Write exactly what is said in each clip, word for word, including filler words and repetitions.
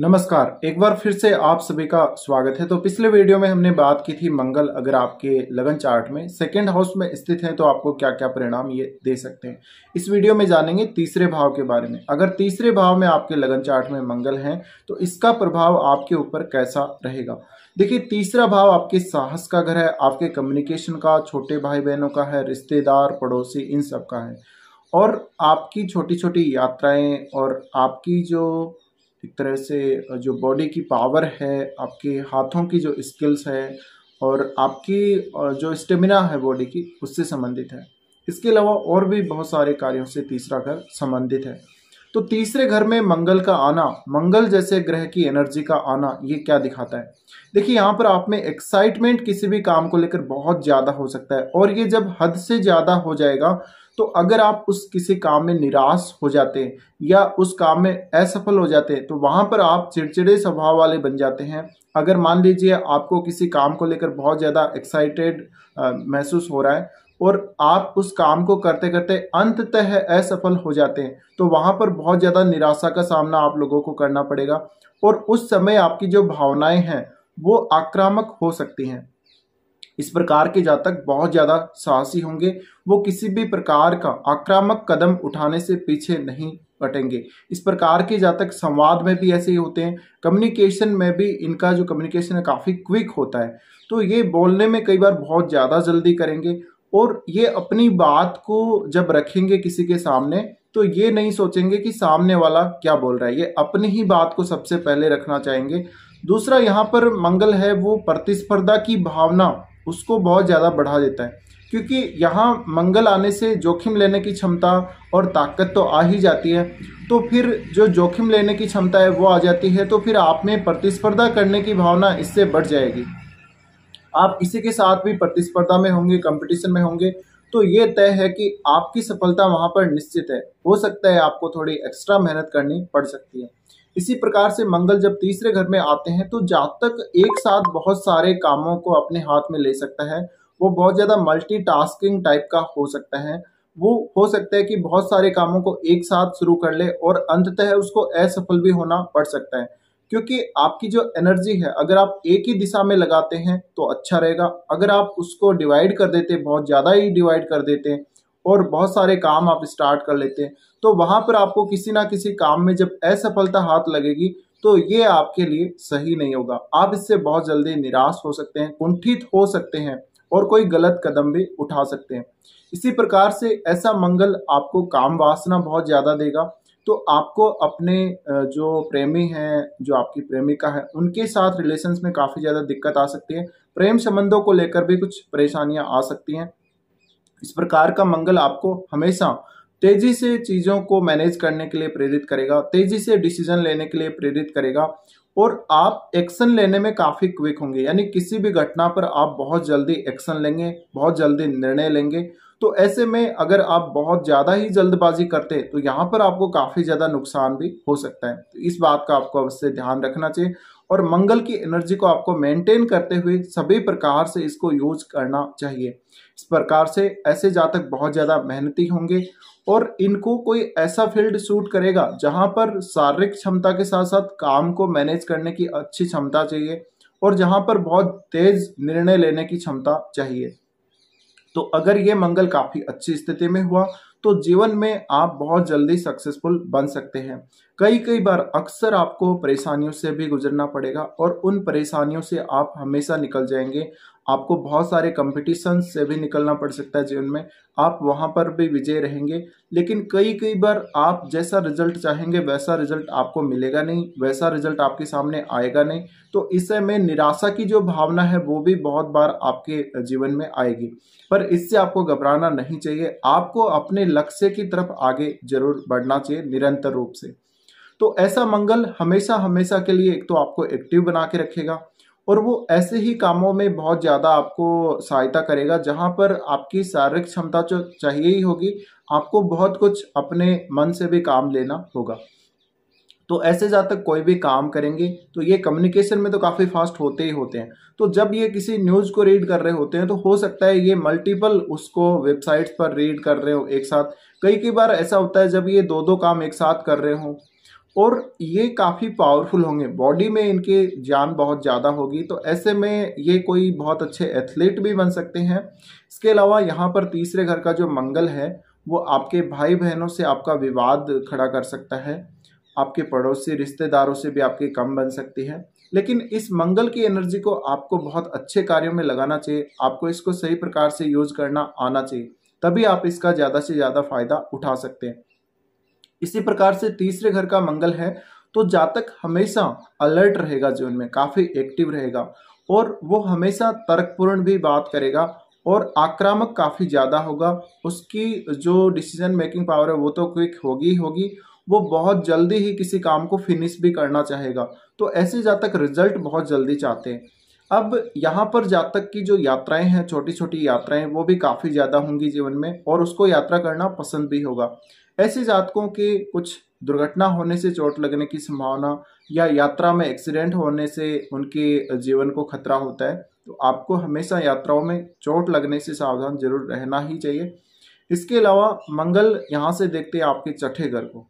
नमस्कार, एक बार फिर से आप सभी का स्वागत है। तो पिछले वीडियो में हमने बात की थी मंगल अगर आपके लगन चार्ट में सेकंड हाउस में स्थित है तो आपको क्या क्या परिणाम ये दे सकते हैं। इस वीडियो में जानेंगे तीसरे भाव के बारे में। अगर तीसरे भाव में आपके लगन चार्ट में मंगल हैं तो इसका प्रभाव आपके ऊपर कैसा रहेगा। देखिए, तीसरा भाव आपके साहस का घर है, आपके कम्युनिकेशन का, छोटे भाई बहनों का है, रिश्तेदार पड़ोसी इन सब का है, और आपकी छोटी छोटी यात्राएं और आपकी जो एक तरह से जो बॉडी की पावर है, आपके हाथों की जो स्किल्स है और आपकी जो स्टेमिना है बॉडी की, उससे संबंधित है। इसके अलावा और भी बहुत सारे कार्यों से तीसरा घर संबंधित है। तो तीसरे घर में मंगल का आना, मंगल जैसे ग्रह की एनर्जी का आना, ये क्या दिखाता है। देखिए, यहाँ पर आप में एक्साइटमेंट किसी भी काम को लेकर बहुत ज़्यादा हो सकता है, और ये जब हद से ज़्यादा हो जाएगा तो अगर आप उस किसी काम में निराश हो जाते हैं या उस काम में असफल हो जाते हैं तो वहाँ पर आप चिड़चिड़े स्वभाव वाले बन जाते हैं। अगर मान लीजिए आपको किसी काम को लेकर बहुत ज़्यादा एक्साइटेड महसूस हो रहा है और आप उस काम को करते करते अंततः असफल हो जाते हैं तो वहाँ पर बहुत ज़्यादा निराशा का सामना आप लोगों को करना पड़ेगा, और उस समय आपकी जो भावनाएँ हैं वो आक्रामक हो सकती हैं। इस प्रकार के जातक बहुत ज़्यादा साहसी होंगे, वो किसी भी प्रकार का आक्रामक कदम उठाने से पीछे नहीं हटेंगे। इस प्रकार के जातक संवाद में भी ऐसे ही होते हैं, कम्युनिकेशन में भी इनका जो कम्युनिकेशन है काफ़ी क्विक होता है, तो ये बोलने में कई बार बहुत ज़्यादा जल्दी करेंगे, और ये अपनी बात को जब रखेंगे किसी के सामने तो ये नहीं सोचेंगे कि सामने वाला क्या बोल रहा है, ये अपनी ही बात को सबसे पहले रखना चाहेंगे। दूसरा, यहाँ पर मंगल है, वो प्रतिस्पर्धा की भावना उसको बहुत ज़्यादा बढ़ा देता है, क्योंकि यहाँ मंगल आने से जोखिम लेने की क्षमता और ताकत तो आ ही जाती है, तो फिर जो जोखिम लेने की क्षमता है वो आ जाती है, तो फिर आप में प्रतिस्पर्धा करने की भावना इससे बढ़ जाएगी। आप इसी के साथ भी प्रतिस्पर्धा में होंगे, कंपटीशन में होंगे, तो ये तय है कि आपकी सफलता वहाँ पर निश्चित है। हो सकता है आपको थोड़ी एक्स्ट्रा मेहनत करनी पड़ सकती है। इसी प्रकार से मंगल जब तीसरे घर में आते हैं तो जातक एक साथ बहुत सारे कामों को अपने हाथ में ले सकता है, वो बहुत ज़्यादा मल्टीटास्किंग टाइप का हो सकता है, वो हो सकता है कि बहुत सारे कामों को एक साथ शुरू कर ले और अंततः उसको असफल भी होना पड़ सकता है, क्योंकि आपकी जो एनर्जी है अगर आप एक ही दिशा में लगाते हैं तो अच्छा रहेगा। अगर आप उसको डिवाइड कर देते, बहुत ज़्यादा ही डिवाइड कर देते हैं और बहुत सारे काम आप स्टार्ट कर लेते हैं तो वहाँ पर आपको किसी ना किसी काम में जब असफलता हाथ लगेगी तो ये आपके लिए सही नहीं होगा। आप इससे बहुत जल्दी निराश हो सकते हैं, कुंठित हो सकते हैं और कोई गलत कदम भी उठा सकते हैं। इसी प्रकार से ऐसा मंगल आपको काम वासना बहुत ज़्यादा देगा, तो आपको अपने जो प्रेमी हैं, जो आपकी प्रेमिका है, उनके साथ रिलेशंस में काफ़ी ज़्यादा दिक्कत आ सकती है, प्रेम संबंधों को लेकर भी कुछ परेशानियाँ आ सकती हैं। इस प्रकार का मंगल आपको हमेशा तेजी से चीज़ों को मैनेज करने के लिए प्रेरित करेगा, तेजी से डिसीजन लेने के लिए प्रेरित करेगा, और आप एक्शन लेने में काफ़ी क्विक होंगे, यानी किसी भी घटना पर आप बहुत जल्दी एक्शन लेंगे, बहुत जल्दी निर्णय लेंगे। तो ऐसे में अगर आप बहुत ज़्यादा ही जल्दबाजी करते तो यहाँ पर आपको काफ़ी ज़्यादा नुकसान भी हो सकता है, तो इस बात का आपको अवश्य ध्यान रखना चाहिए, और मंगल की एनर्जी को आपको मेंटेन करते हुए सभी प्रकार से इसको यूज करना चाहिए। इस प्रकार से ऐसे जातक बहुत ज़्यादा मेहनती होंगे, और इनको कोई ऐसा फील्ड सूट करेगा जहाँ पर शारीरिक क्षमता के साथ साथ काम को मैनेज करने की अच्छी क्षमता चाहिए, और जहाँ पर बहुत तेज निर्णय लेने की क्षमता चाहिए। तो अगर ये मंगल काफ़ी अच्छी स्थिति में हुआ तो जीवन में आप बहुत जल्दी सक्सेसफुल बन सकते हैं। कई कई बार अक्सर आपको परेशानियों से भी गुजरना पड़ेगा, और उन परेशानियों से आप हमेशा निकल जाएंगे। आपको बहुत सारे कंपटीशन से भी निकलना पड़ सकता है जीवन में, आप वहाँ पर भी विजय रहेंगे, लेकिन कई कई बार आप जैसा रिजल्ट चाहेंगे वैसा रिजल्ट आपको मिलेगा नहीं, वैसा रिजल्ट आपके सामने आएगा नहीं, तो इससे में निराशा की जो भावना है वो भी बहुत बार आपके जीवन में आएगी, पर इससे आपको घबराना नहीं चाहिए। आपको अपने लक्ष्य की तरफ आगे जरूर बढ़ना चाहिए निरंतर रूप से। तो ऐसा मंगल हमेशा हमेशा के लिए एक तो आपको एक्टिव बना के रखेगा, और वो ऐसे ही कामों में बहुत ज़्यादा आपको सहायता करेगा जहाँ पर आपकी शारीरिक क्षमता जो चाहिए ही होगी, आपको बहुत कुछ अपने मन से भी काम लेना होगा। तो ऐसे जातक कोई भी काम करेंगे तो ये कम्युनिकेशन में तो काफ़ी फास्ट होते ही होते हैं, तो जब ये किसी न्यूज़ को रीड कर रहे होते हैं तो हो सकता है ये मल्टीपल उसको वेबसाइट्स पर रीड कर रहे हो एक साथ। कई कई बार ऐसा होता है जब ये दो दो काम एक साथ कर रहे हों, और ये काफ़ी पावरफुल होंगे, बॉडी में इनके जान बहुत ज़्यादा होगी। तो ऐसे में ये कोई बहुत अच्छे एथलीट भी बन सकते हैं। इसके अलावा यहाँ पर तीसरे घर का जो मंगल है वो आपके भाई बहनों से आपका विवाद खड़ा कर सकता है, आपके पड़ोसी रिश्तेदारों से भी आपकी कम बन सकती है। लेकिन इस मंगल की एनर्जी को आपको बहुत अच्छे कार्यों में लगाना चाहिए, आपको इसको सही प्रकार से यूज करना आना चाहिए, तभी आप इसका ज़्यादा से ज़्यादा फायदा उठा सकते हैं। इसी प्रकार से तीसरे घर का मंगल है तो जातक हमेशा अलर्ट रहेगा, जीवन में काफ़ी एक्टिव रहेगा और वो हमेशा तर्कपूर्ण भी बात करेगा और आक्रामक काफ़ी ज़्यादा होगा। उसकी जो डिसीजन मेकिंग पावर है वो तो क्विक होगी होगी, वो बहुत जल्दी ही किसी काम को फिनिश भी करना चाहेगा। तो ऐसे जातक रिजल्ट बहुत जल्दी चाहते हैं। अब यहाँ पर जातक की जो यात्राएं हैं, छोटी छोटी यात्राएं, वो भी काफ़ी ज़्यादा होंगी जीवन में और उसको यात्रा करना पसंद भी होगा। ऐसे जातकों के कुछ दुर्घटना होने से चोट लगने की संभावना या यात्रा में एक्सीडेंट होने से उनके जीवन को खतरा होता है। तो आपको हमेशा यात्राओं में चोट लगने से सावधान जरूर रहना ही चाहिए। इसके अलावा मंगल यहाँ से देखते हैं आपके छठे घर को,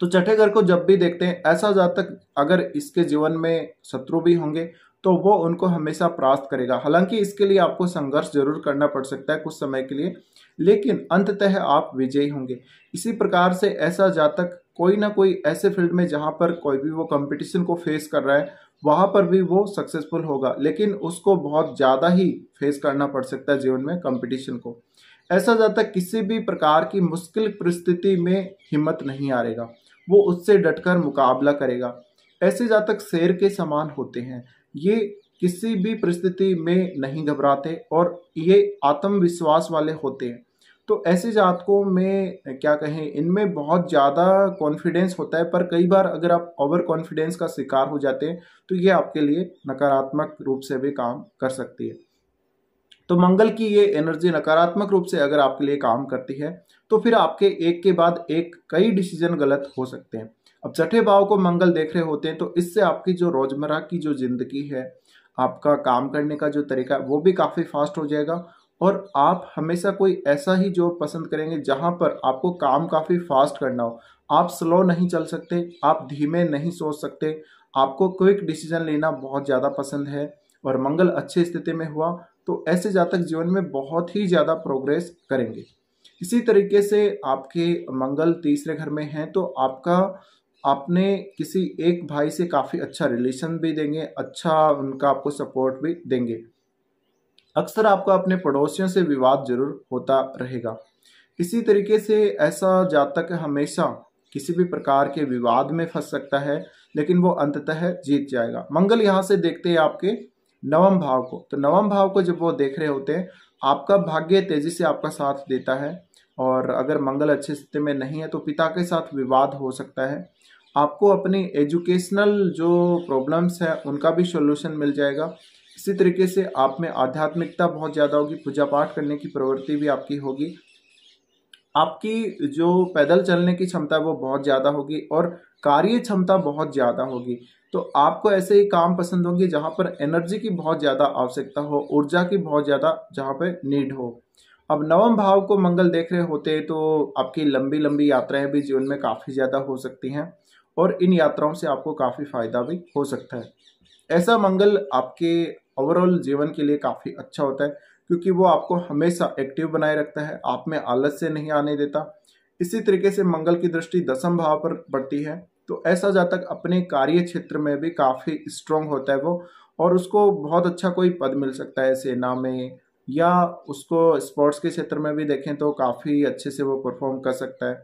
तो छठे घर को जब भी देखते हैं ऐसा जातक अगर इसके जीवन में शत्रु भी होंगे तो वो उनको हमेशा परास्त करेगा। हालांकि इसके लिए आपको संघर्ष जरूर करना पड़ सकता है कुछ समय के लिए, लेकिन अंततः आप विजयी होंगे। इसी प्रकार से ऐसा जातक कोई ना कोई ऐसे फील्ड में जहाँ पर कोई भी वो कंपटीशन को फेस कर रहा है वहाँ पर भी वो सक्सेसफुल होगा, लेकिन उसको बहुत ज़्यादा ही फेस करना पड़ सकता है जीवन में कंपटीशन को। ऐसा जातक किसी भी प्रकार की मुश्किल परिस्थिति में हिम्मत नहीं हारेगा, वो उससे डटकर मुकाबला करेगा। ऐसे जातक शेर के समान होते हैं, ये किसी भी परिस्थिति में नहीं घबराते और ये आत्मविश्वास वाले होते हैं। तो ऐसे जातकों में क्या कहें, इनमें बहुत ज़्यादा कॉन्फिडेंस होता है, पर कई बार अगर आप ओवर कॉन्फिडेंस का शिकार हो जाते हैं तो ये आपके लिए नकारात्मक रूप से भी काम कर सकती है। तो मंगल की ये एनर्जी नकारात्मक रूप से अगर आपके लिए काम करती है तो फिर आपके एक के बाद एक कई डिसीजन गलत हो सकते हैं। अब छठे भाव को मंगल देख रहे होते हैं तो इससे आपकी जो रोजमर्रा की जो जिंदगी है, आपका काम करने का जो तरीका है वो भी काफ़ी फास्ट हो जाएगा और आप हमेशा कोई ऐसा ही जॉब पसंद करेंगे जहाँ पर आपको काम काफ़ी फास्ट करना हो। आप स्लो नहीं चल सकते, आप धीमे नहीं सोच सकते, आपको क्विक डिसीजन लेना बहुत ज़्यादा पसंद है और मंगल अच्छी स्थिति में हुआ तो ऐसे जातक जीवन में बहुत ही ज़्यादा प्रोग्रेस करेंगे। इसी तरीके से आपके मंगल तीसरे घर में हैं तो आपका आपने किसी एक भाई से काफ़ी अच्छा रिलेशन भी देंगे, अच्छा उनका आपको सपोर्ट भी देंगे। अक्सर आपका अपने पड़ोसियों से विवाद जरूर होता रहेगा। इसी तरीके से ऐसा जातक हमेशा किसी भी प्रकार के विवाद में फंस सकता है, लेकिन वो अंततः जीत जाएगा। मंगल यहाँ से देखते हैं आपके नवम भाव को, तो नवम भाव को जब वो देख रहे होते हैं आपका भाग्य तेजी से आपका साथ देता है और अगर मंगल अच्छे स्थिति में नहीं है तो पिता के साथ विवाद हो सकता है। आपको अपनी एजुकेशनल जो प्रॉब्लम्स हैं उनका भी सॉल्यूशन मिल जाएगा। इसी तरीके से आप में आध्यात्मिकता बहुत ज़्यादा होगी, पूजा पाठ करने की प्रवृत्ति भी आपकी होगी, आपकी जो पैदल चलने की क्षमता वो बहुत ज़्यादा होगी और कार्य क्षमता बहुत ज़्यादा होगी। तो आपको ऐसे ही काम पसंद होंगे जहाँ पर एनर्जी की बहुत ज़्यादा आवश्यकता हो, ऊर्जा की बहुत ज़्यादा जहाँ पर नीड हो। अब नवम भाव को मंगल देख रहे होते हैं तो आपकी लंबी लंबी यात्राएं भी जीवन में काफ़ी ज़्यादा हो सकती हैं और इन यात्राओं से आपको काफ़ी फायदा भी हो सकता है। ऐसा मंगल आपके ओवरऑल जीवन के लिए काफ़ी अच्छा होता है क्योंकि वो आपको हमेशा एक्टिव बनाए रखता है, आप में आलस्य नहीं आने देता। इसी तरीके से मंगल की दृष्टि दसम भाव पर पड़ती है तो ऐसा जातक अपने कार्य क्षेत्र में भी काफ़ी स्ट्रॉन्ग होता है वो और उसको बहुत अच्छा कोई पद मिल सकता है सेना में, या उसको स्पोर्ट्स के क्षेत्र में भी देखें तो काफ़ी अच्छे से वो परफॉर्म कर सकता है।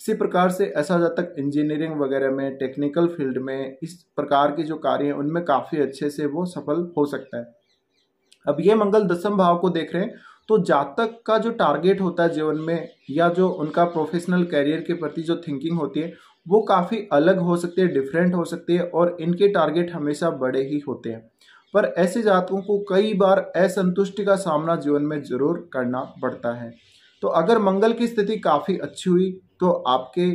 इसी प्रकार से ऐसा जातक इंजीनियरिंग वगैरह में, टेक्निकल फील्ड में, इस प्रकार के जो कार्य हैं उनमें काफ़ी अच्छे से वो सफल हो सकता है। अब ये मंगल दसम भाव को देख रहे हैं तो जातक का जो टारगेट होता है जीवन में या जो उनका प्रोफेशनल कैरियर के प्रति जो थिंकिंग होती है वो काफ़ी अलग हो सकती है, डिफरेंट हो सकती है और इनके टारगेट हमेशा बड़े ही होते हैं। पर ऐसे जातकों को कई बार असंतुष्टि का सामना जीवन में जरूर करना पड़ता है। तो अगर मंगल की स्थिति काफ़ी अच्छी हुई तो आपके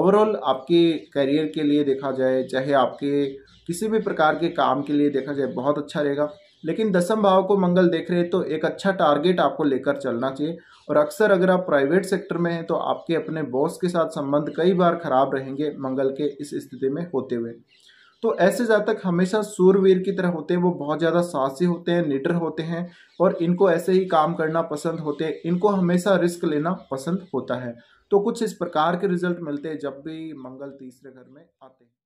ओवरऑल आपके करियर के लिए देखा जाए, चाहे आपके किसी भी प्रकार के काम के लिए देखा जाए, बहुत अच्छा रहेगा। लेकिन दसम भाव को मंगल देख रहे हैं तो एक अच्छा टारगेट आपको लेकर चलना चाहिए। और अक्सर अगर आप प्राइवेट सेक्टर में हैं तो आपके अपने बॉस के साथ संबंध कई बार खराब रहेंगे मंगल के इस स्थिति में होते हुए। तो ऐसे जातक हमेशा सूरवीर की तरह होते हैं, वो बहुत ज़्यादा साहसी होते हैं, निडर होते हैं और इनको ऐसे ही काम करना पसंद होते हैं, इनको हमेशा रिस्क लेना पसंद होता है। तो कुछ इस प्रकार के रिजल्ट मिलते हैं जब भी मंगल तीसरे घर में आते हैं।